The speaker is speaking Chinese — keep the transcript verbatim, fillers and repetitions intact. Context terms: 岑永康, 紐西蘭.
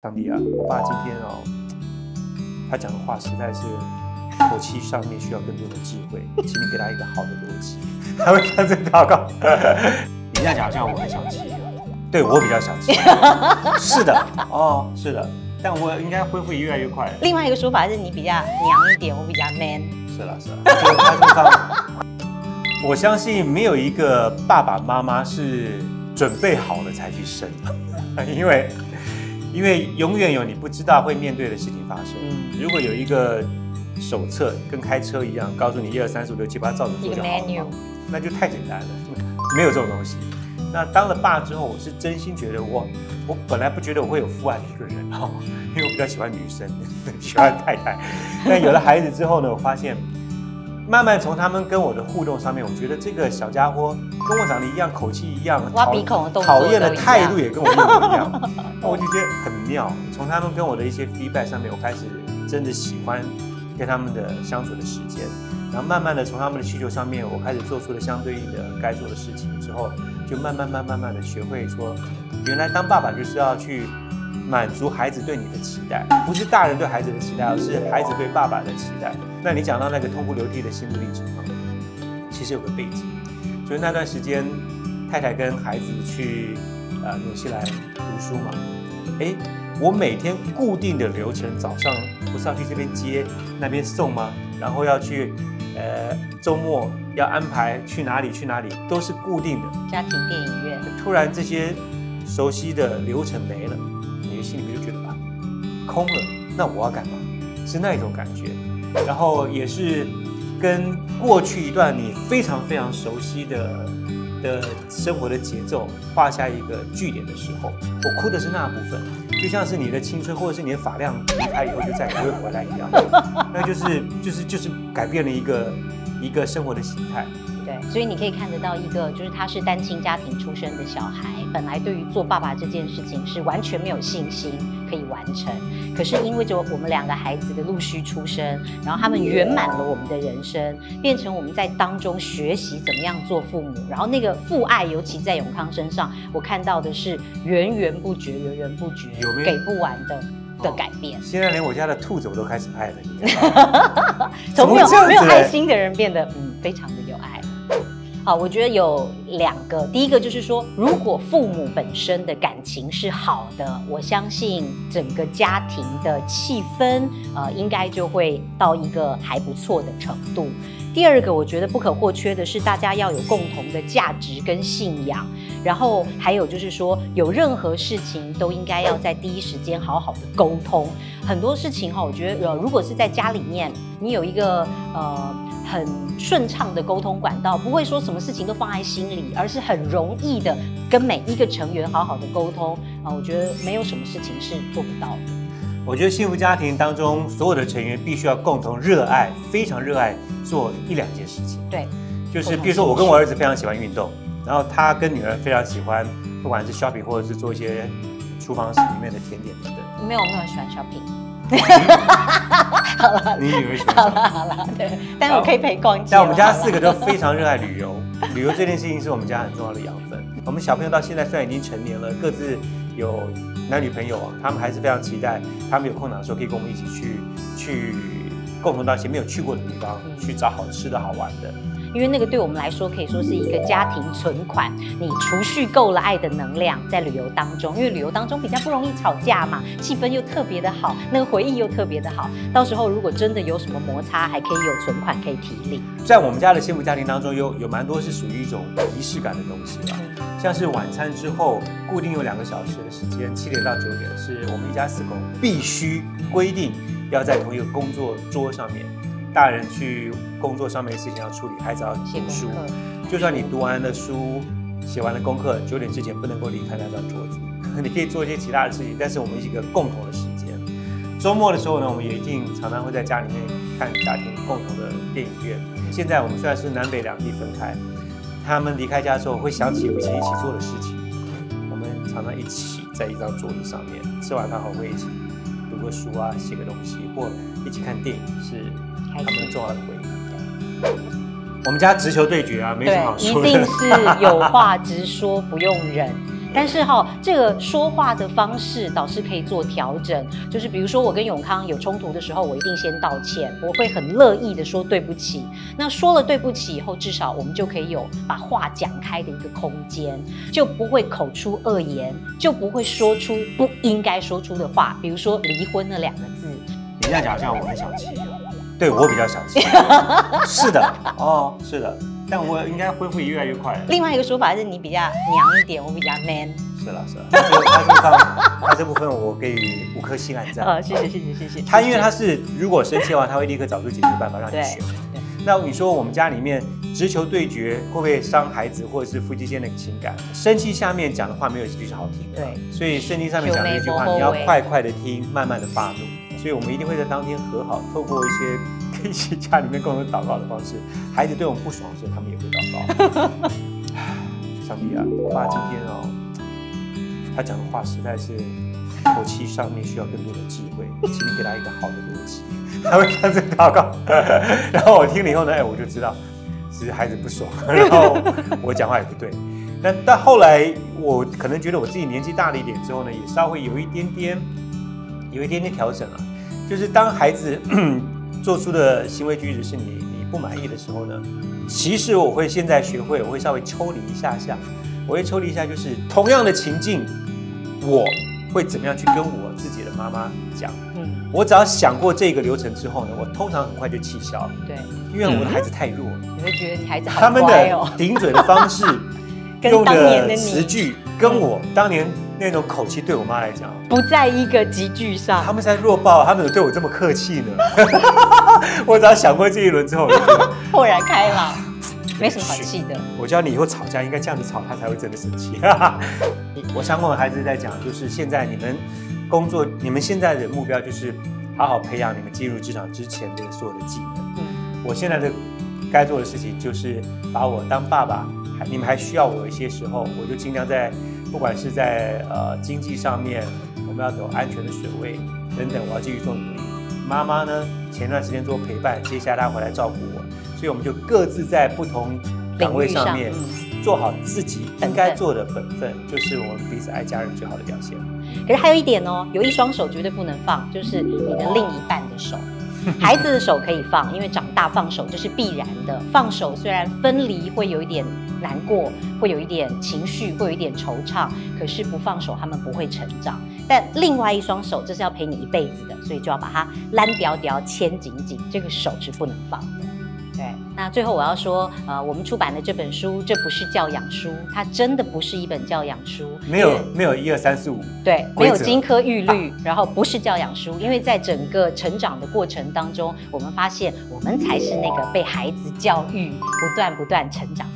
上帝啊，我爸今天哦，他讲的话实在是口气上面需要更多的智慧，请你给他一个好的逻辑。他会开始祷告。你这样讲好像我很小气，对我比较小气。是的，哦，是的，但我应该恢复越来越快。另外一个说法是你比较娘一点，我比较 man。是啦是啦，我相信没有一个爸爸妈妈是准备好了才去生，因为。 因为永远有你不知道会面对的事情发生。嗯、如果有一个手册跟开车一样，告诉你一二三四五六七八，照着做就好了，那就太简单了，没有这种东西。那当了爸之后，我是真心觉得我，我本来不觉得我会有父爱的一个人哦，因为我比较喜欢女生，喜欢太太。但有了孩子之后呢，我发现，慢慢从他们跟我的互动上面，我觉得这个小家伙跟我长得一样，口气一样，挖鼻孔的动作，讨厌的态度也跟我一模一样。那我就觉得很妙，从他们跟我的一些 feedback 上面，我开始真的喜欢跟他们的相处的时间，然后慢慢的从他们的需求上面，我开始做出了相对应的该做的事情之后，就慢慢慢慢慢的学会说，原来当爸爸就是要去满足孩子对你的期待，不是大人对孩子的期待，而是孩子对爸爸的期待。那你讲到那个痛哭流涕的心路历程啊，其实有个背景，就是那段时间太太跟孩子去。 呃，纽西兰读书嘛，哎，我每天固定的流程，早上不是要去这边接，那边送吗？然后要去，呃，周末要安排去哪里去哪里，都是固定的。家庭电影院。突然这些熟悉的流程没了，你的心里面就觉得啊，空了。那我要干嘛？是那一种感觉。然后也是跟过去一段你非常非常熟悉的。 的生活的节奏画下一个句点的时候，我哭的是那部分，就像是你的青春或者是你的发量离开以后就再也不会回来一样，那就是就是就是改变了一个一个生活的形态。对，所以你可以看得到一个，就是他是单亲家庭出身的小孩，本来对于做爸爸这件事情是完全没有信心可以完成，可是因为就我们两个孩子的陆续出生，然后他们圆满了我们的人生，变成我们在当中学习怎么样做父母，然后那个父爱，尤其在永康身上，我看到的是源源不绝、源源不绝，有没有给不完的。 的改变，现在连我家的兔子我都开始爱了，你知道吗？从没有没有爱心的人变得嗯非常的有爱。好，我觉得有两个，第一个就是说，如果父母本身的感情是好的，我相信整个家庭的气氛呃应该就会到一个还不错的程度。第二个，我觉得不可或缺的是大家要有共同的价值跟信仰。 然后还有就是说，有任何事情都应该要在第一时间好好的沟通。很多事情哈、哦，我觉得呃，如果是在家里面，你有一个呃很顺畅的沟通管道，不会说什么事情都放在心里，而是很容易的跟每一个成员好好的沟通啊、呃。我觉得没有什么事情是做不到的。我觉得幸福家庭当中所有的成员必须要共同热爱，非常热爱做一两件事情。对，就是比如说我跟我儿子非常喜欢运动。 然后他跟女儿非常喜欢，不管是 shopping 或者是做一些厨房室里面的甜点等等。没有，我没有喜欢 shopping。好了，你女儿喜欢？好了好了，对。但我可以陪逛街。但我们家四个都非常热爱旅游，旅游这件事情是我们家很重要的养分。我们小朋友到现在虽然已经成年了，各自有男女朋友，他们还是非常期待，他们有空档的时候可以跟我们一起去去共同到一些没有去过的地方，去找好吃的好玩的。 因为那个对我们来说可以说是一个家庭存款，你储蓄够了爱的能量在旅游当中，因为旅游当中比较不容易吵架嘛，气氛又特别的好，那个回忆又特别的好。到时候如果真的有什么摩擦，还可以有存款可以提领。在我们家的幸福家庭当中，有有蛮多是属于一种仪式感的东西吧，像是晚餐之后固定有两个小时的时间，七点到九点是我们一家四口必须规定要在同一个工作桌上面。 大人去工作上面的事情要处理，孩子要读书。就算你读完了书，写完了功课，九点之前不能够离开那张桌子。你可以做一些其他的事情，但是我们一个共同的时间。周末的时候呢，我们也一定常常会在家里面看家庭共同的电影院。现在我们虽然是南北两地分开，他们离开家之后会想起以前一起做的事情。我们常常一起在一张桌子上面，吃完饭后会一起读个书啊，写个东西，或一起看电影是。 他们重要的回忆。我们家直球对决啊，没什么好说的。一定是有话直说，不用忍。但是哈、哦，这个说话的方式导师可以做调整，就是比如说我跟永康有冲突的时候，我一定先道歉，我会很乐意的说对不起。那说了对不起以后，至少我们就可以有把话讲开的一个空间，就不会口出恶言，就不会说出不应该说出的话，比如说离婚那两个字。你这样讲好像我很小气，对我比较小气。是的，哦，是的。 但我应该恢复越来越快。另外一个说法是你比较娘一点，我比较 man。是啦是啦，他这部分，他这部分我给予五颗星按赞。啊、哦，谢谢谢谢谢谢。他因为他是如果生气的话，他会立刻找出解决办法让你学。那你说我们家里面直球对决会不会伤孩子或者是夫妻间的情感？生气下面讲的话没有一句是好听的。对。所以圣经上面讲的一句话，你要快快的听，慢慢的发怒。所以我们一定会在当天和好，透过一些。 一起家里面共同祷告的方式，孩子对我们不爽的时候，他们也会祷告。上帝啊，我爸今天哦，他讲的话实在是口气上面需要更多的智慧，请你给他一个好的逻辑。他会这样子祷告，然后我听了以后呢，哎，我就知道是孩子不爽，然后我讲话也不对。但但后来我可能觉得我自己年纪大了一点之后呢，也稍微有一点点，有一点点调整了、啊，就是当孩子。做出的行为举止是你你不满意的时候呢，其实我会现在学会，我会稍微抽离一下下，我会抽离一下，就是同样的情境，我会怎么样去跟我自己的妈妈讲？嗯，我只要想过这个流程之后呢，我通常很快就气消了。对，因为我的孩子太弱了，嗯、你会觉得你孩子好乖哦。他们的顶嘴的方式，用的词句跟我当年。 那种口气对我妈来讲，不在一个集聚上。他们在弱爆，他们有对我这么客气呢？我只要想过这一轮之后，我就觉得豁然开朗，没什么好气的。我教你以后吵架应该这样子吵，他才会真的生气。我上过孩子在讲，就是现在你们工作，你们现在的目标就是好好培养你们进入职场之前的所有的技能。嗯，我现在的该做的事情就是把我当爸爸，你们还需要我一些时候，我就尽量在。 不管是在呃经济上面，我们要走安全的水位等等，我要继续做努力。妈妈呢，前段时间做陪伴，接下来她回来照顾我，所以我们就各自在不同岗位上面做好自己应该做的本分，就是我们彼此爱家人最好的表现。可是还有一点哦，有一双手绝对不能放，就是你的另一半的手。 孩子的手可以放，因为长大放手这是必然的。放手虽然分离会有一点难过，会有一点情绪，会有一点惆怅，可是不放手他们不会成长。但另外一双手，这是要陪你一辈子的，所以就要把它拦条条牵紧紧，这个手是不能放的。对，那最后我要说，呃，我们出版的这本书，这不是教养书，它真的不是一本教养书，没有没有一二三四五，对，没有金科玉律，然后不是教养书，因为在整个成长的过程当中，我们发现我们才是那个被孩子教育、不断不断成长